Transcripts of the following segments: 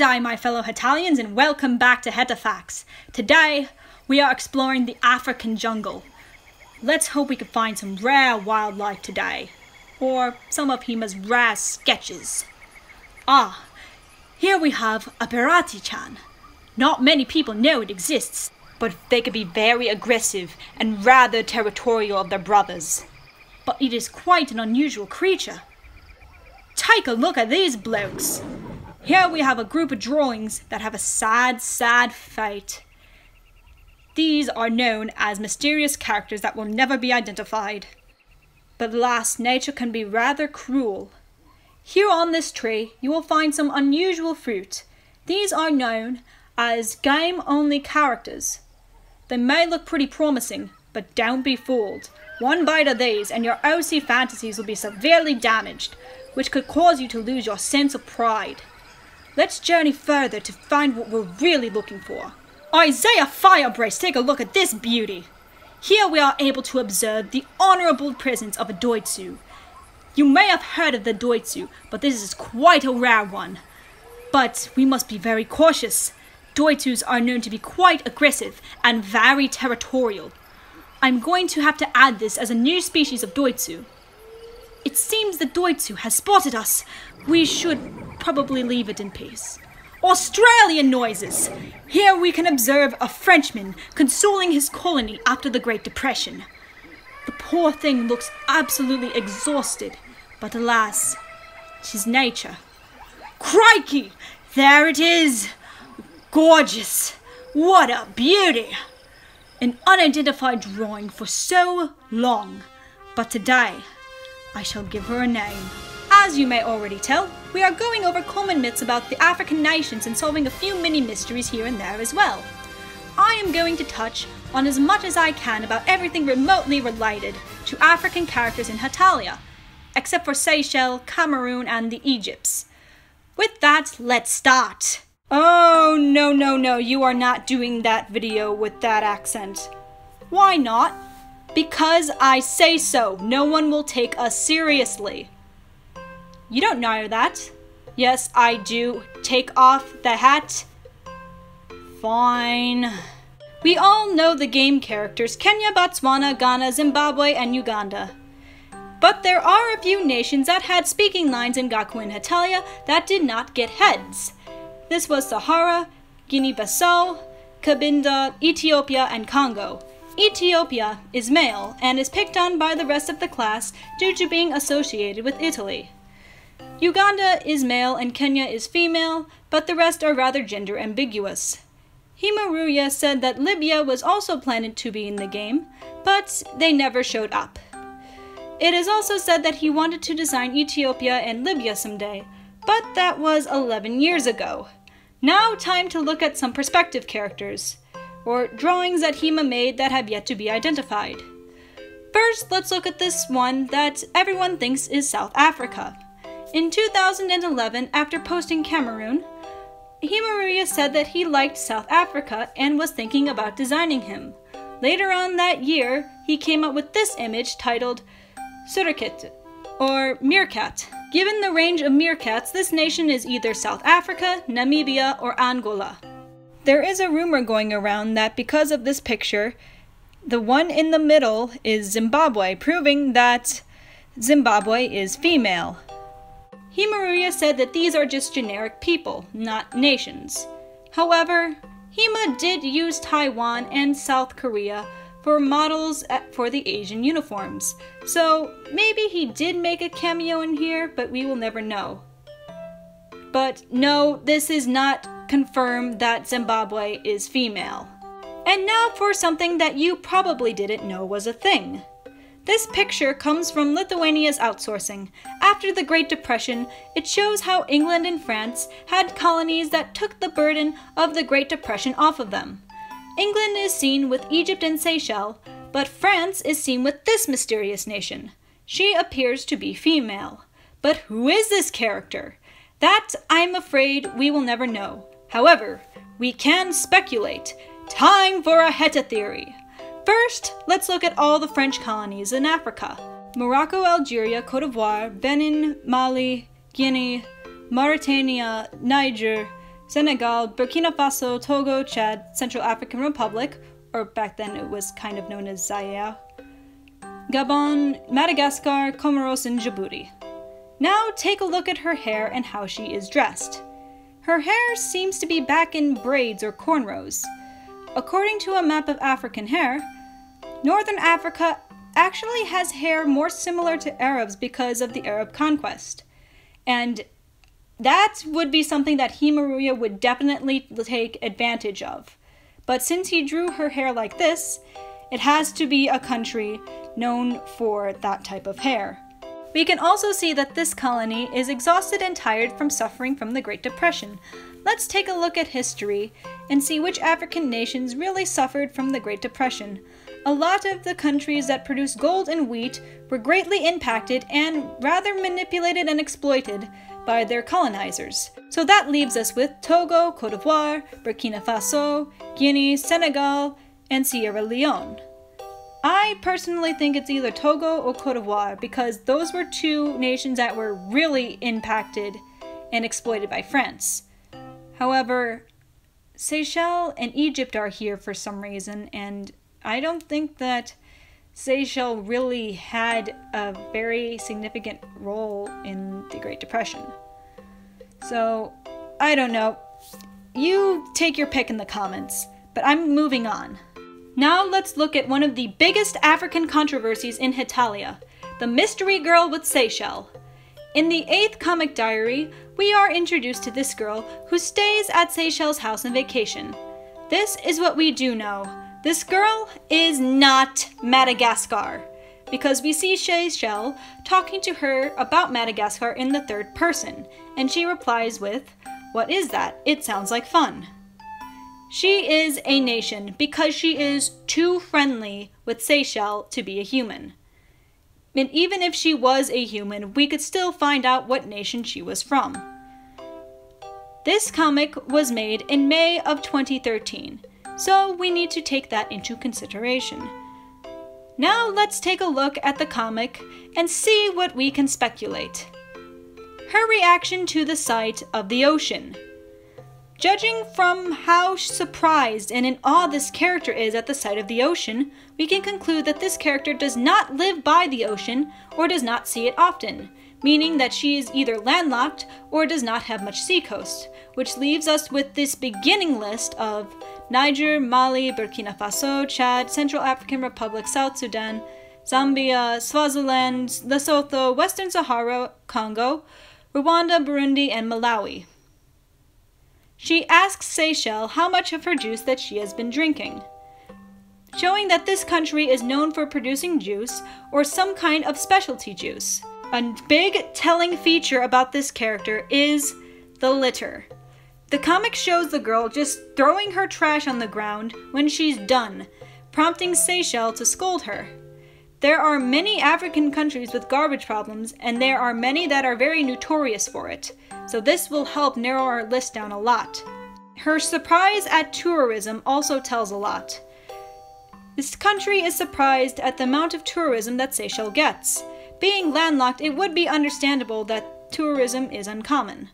G'day, my fellow Hetalians, and welcome back to HetaFacts. Today, we are exploring the African jungle. Let's hope we can find some rare wildlife today, or some of Hima's rare sketches. Ah, here we have a Pirati-chan. Not many people know it exists, but they can be very aggressive and rather territorial of their brothers. But it is quite an unusual creature. Take a look at these blokes. Here we have a group of drawings that have a sad fate. These are known as mysterious characters that will never be identified. But alas, nature can be rather cruel. Here on this tree, you will find some unusual fruit. These are known as game-only characters. They may look pretty promising, but don't be fooled. One bite of these and your OC fantasies will be severely damaged, which could cause you to lose your sense of pride. Let's journey further to find what we're really looking for. Isaiah Firebrace, take a look at this beauty. Here we are able to observe the honorable presence of a doitsu. You may have heard of the doitsu, but this is quite a rare one. But we must be very cautious. Doitsus are known to be quite aggressive and very territorial. I'm going to have to add this as a new species of doitsu. It seems the doitsu has spotted us. We should probably leave it in peace. Australian noises! Here we can observe a Frenchman consoling his colony after the Great Depression. The poor thing looks absolutely exhausted, but alas, she's nature. Crikey! There it is! Gorgeous! What a beauty! An unidentified drawing for so long, but today, I shall give her a name. As you may already tell, we are going over common myths about the African nations and solving a few mini mysteries here and there as well. I am going to touch on as much as I can about everything remotely related to African characters in Hetalia, except for Seychelles, Cameroon, and the Egypts. With that, let's start! Oh, no, you are not doing that video with that accent. Why not? Because I say so, no one will take us seriously. You don't know that. Yes, I do. Take off the hat. Fine. We all know the game characters: Kenya, Botswana, Ghana, Zimbabwe, and Uganda. But there are a few nations that had speaking lines in Gakuen Hetalia that did not get heads. This was Sahara, Guinea-Bissau, Cabinda, Ethiopia, and Congo. Ethiopia is male and is picked on by the rest of the class due to being associated with Italy. Uganda is male and Kenya is female, but the rest are rather gender ambiguous. Himaruya said that Libya was also planned to be in the game, but they never showed up. It is also said that he wanted to design Ethiopia and Libya someday, but that was 11 years ago. Now time to look at some perspective characters, or drawings that Hima made that have yet to be identified. First, let's look at this one that everyone thinks is South Africa. In 2011, after posting Cameroon, Himaruya said that he liked South Africa and was thinking about designing him. Later on that year, he came up with this image titled Surikit, or Meerkat. Given the range of meerkats, this nation is either South Africa, Namibia, or Angola. There is a rumor going around that because of this picture, the one in the middle is Zimbabwe, proving that Zimbabwe is female. Himaruya said that these are just generic people, not nations. However, Hima did use Taiwan and South Korea for models for the Asian uniforms, so maybe he did make a cameo in here, but we will never know. But no, this is not confirm that Zimbabwe is female. And now for something that you probably didn't know was a thing. This picture comes from Lithuania's outsourcing. After the Great Depression, it shows how England and France had colonies that took the burden of the Great Depression off of them. England is seen with Egypt and Seychelles, but France is seen with this mysterious nation. She appears to be female. But who is this character? That, I'm afraid, we will never know. However, we can speculate. Time for a Heta theory. First, let's look at all the French colonies in Africa. Morocco, Algeria, Cote d'Ivoire, Benin, Mali, Guinea, Mauritania, Niger, Senegal, Burkina Faso, Togo, Chad, Central African Republic, or back then it was kind of known as Zaire, Gabon, Madagascar, Comoros, and Djibouti. Now take a look at her hair and how she is dressed. Her hair seems to be back in braids or cornrows. According to a map of African hair, Northern Africa actually has hair more similar to Arabs because of the Arab conquest. And that would be something that Himaruya would definitely take advantage of. But since he drew her hair like this, it has to be a country known for that type of hair. We can also see that this colony is exhausted and tired from suffering from the Great Depression. Let's take a look at history and see which African nations really suffered from the Great Depression. A lot of the countries that produced gold and wheat were greatly impacted and rather manipulated and exploited by their colonizers. So that leaves us with Togo, Cote d'Ivoire, Burkina Faso, Guinea, Senegal, and Sierra Leone. I personally think it's either Togo or Cote d'Ivoire because those were two nations that were really impacted and exploited by France. However, Seychelles and Egypt are here for some reason, and I don't think that Seychelles really had a very significant role in the Great Depression. So, I don't know. You take your pick in the comments, but I'm moving on. Now let's look at one of the biggest African controversies in Hetalia, the mystery girl with Seychelles. In the 8th comic diary, we are introduced to this girl who stays at Seychelles' house on vacation. This is what we do know. This girl is not Madagascar, because we see Seychelles talking to her about Madagascar in the third person, and she replies with, "What is that? It sounds like fun." She is a nation because she is too friendly with Seychelles to be a human. And even if she was a human, we could still find out what nation she was from. This comic was made in May of 2013, so we need to take that into consideration. Now let's take a look at the comic and see what we can speculate. Her reaction to the sight of the ocean. Judging from how surprised and in awe this character is at the sight of the ocean, we can conclude that this character does not live by the ocean or does not see it often, meaning that she is either landlocked or does not have much seacoast, which leaves us with this beginning list of Niger, Mali, Burkina Faso, Chad, Central African Republic, South Sudan, Zambia, Swaziland, Lesotho, Western Sahara, Congo, Rwanda, Burundi, and Malawi. She asks Seychelles how much of her juice that she has been drinking, showing that this country is known for producing juice or some kind of specialty juice. A big telling feature about this character is the litter. The comic shows the girl just throwing her trash on the ground when she's done, prompting Seychelles to scold her. There are many African countries with garbage problems, and there are many that are very notorious for it. So this will help narrow our list down a lot. Her surprise at tourism also tells a lot. This country is surprised at the amount of tourism that Seychelles gets. Being landlocked, it would be understandable that tourism is uncommon.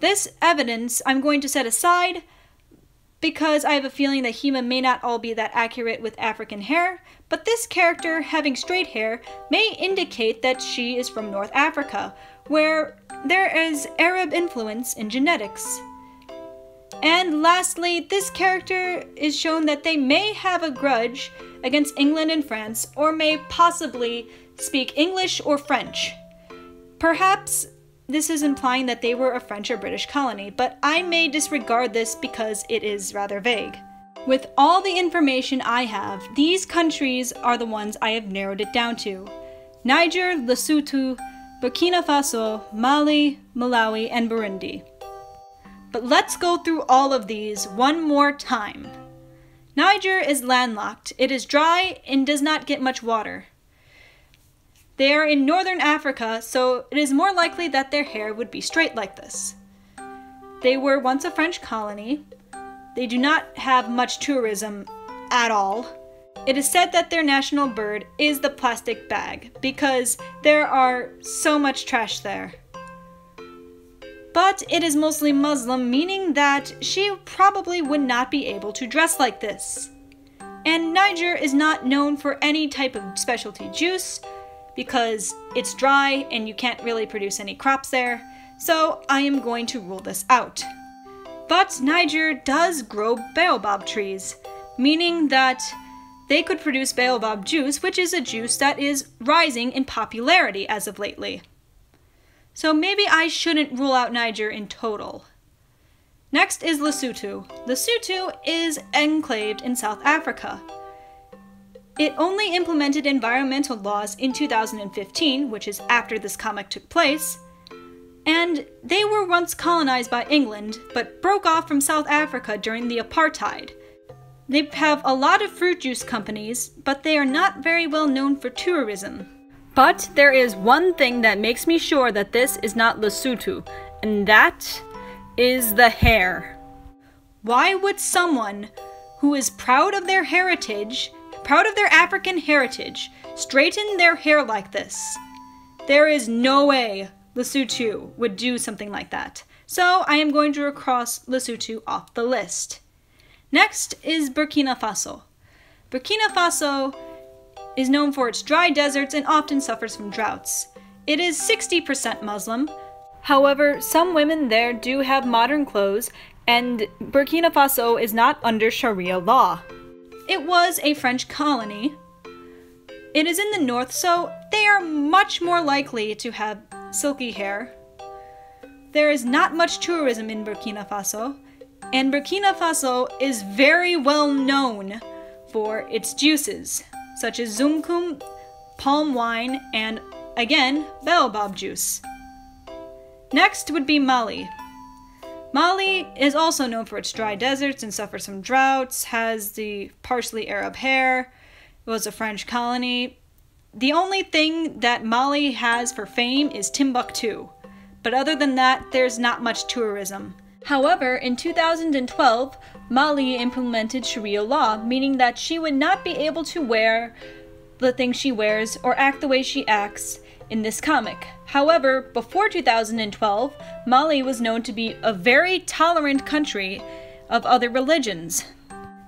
This evidence I'm going to set aside because I have a feeling that Hima may not all be that accurate with African hair, but this character having straight hair may indicate that she is from North Africa, where there is Arab influence in genetics. And lastly, this character is shown that they may have a grudge against England and France, or may possibly speak English or French. Perhaps this is implying that they were a French or British colony, but I may disregard this because it is rather vague. With all the information I have, these countries are the ones I have narrowed it down to: Niger, Lesotho, Burkina Faso, Mali, Malawi, and Burundi. But let's go through all of these one more time. Niger is landlocked. It is dry and does not get much water. They are in northern Africa, so it is more likely that their hair would be straight like this. They were once a French colony. They do not have much tourism at all. It is said that their national bird is the plastic bag because there are so much trash there. but it is mostly Muslim, meaning that she probably would not be able to dress like this. And Niger is not known for any type of specialty juice because it's dry and you can't really produce any crops there, so I am going to rule this out. But Niger does grow baobab trees, meaning that they could produce baobab juice, which is a juice that is rising in popularity as of lately. So maybe I shouldn't rule out Niger in total. Next is Lesotho. Lesotho is enclaved in South Africa. It only implemented environmental laws in 2015, which is after this comic took place, and they were once colonized by England, but broke off from South Africa during the apartheid. They have a lot of fruit juice companies, but they are not very well known for tourism. But there is one thing that makes me sure that this is not Lesotho, and that is the hair. Why would someone who is proud of their heritage, proud of their African heritage, straighten their hair like this? There is no way Lesotho would do something like that. So I am going to cross Lesotho off the list. Next is Burkina Faso. Burkina Faso is known for its dry deserts and often suffers from droughts. It is 60% Muslim. However, some women there do have modern clothes, and Burkina Faso is not under Sharia law. It was a French colony. It is in the north, so they are much more likely to have silky hair. There is not much tourism in Burkina Faso, and Burkina Faso is very well known for its juices, such as zumkum, palm wine, and, again, baobab juice. Next would be Mali. Mali is also known for its dry deserts and suffers from droughts, has the partially Arab hair, was a French colony. The only thing that Mali has for fame is Timbuktu, but other than that, there's not much tourism. However, in 2012, Mali implemented Sharia law, meaning that she would not be able to wear the things she wears or act the way she acts in this comic. However, before 2012, Mali was known to be a very tolerant country of other religions.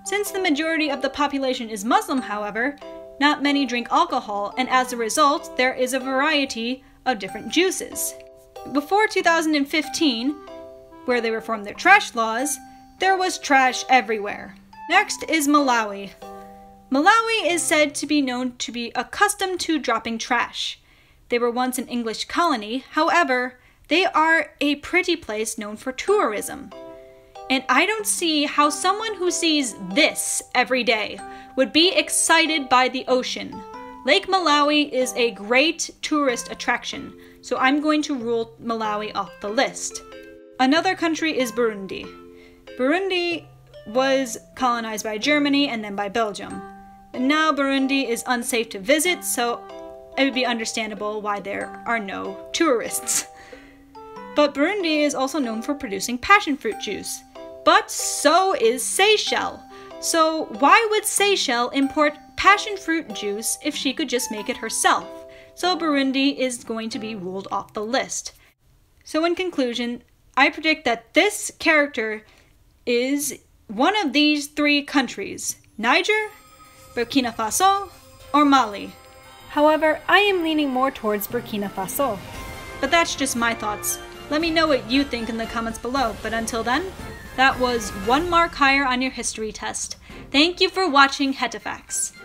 Since the majority of the population is Muslim, however, not many drink alcohol, and as a result, there is a variety of different juices. Before 2015, where they reformed their trash laws, there was trash everywhere. Next is Malawi. Malawi is said to be known to be accustomed to dropping trash. They were once an English colony, however, they are a pretty place known for tourism. And I don't see how someone who sees this every day would be excited by the ocean. Lake Malawi is a great tourist attraction, so I'm going to rule Malawi off the list. Another country is Burundi. Burundi was colonized by Germany and then by Belgium. And now Burundi is unsafe to visit, so it would be understandable why there are no tourists. But Burundi is also known for producing passion fruit juice. But so is Seychelles. So why would Seychelles import passion fruit juice if she could just make it herself? So Burundi is going to be ruled off the list. So in conclusion, I predict that this character is one of these three countries: Niger, Burkina Faso, or Mali. However, I am leaning more towards Burkina Faso. But that's just my thoughts. Let me know what you think in the comments below, but until then, that was one mark higher on your history test. Thank you for watching HetaFacts.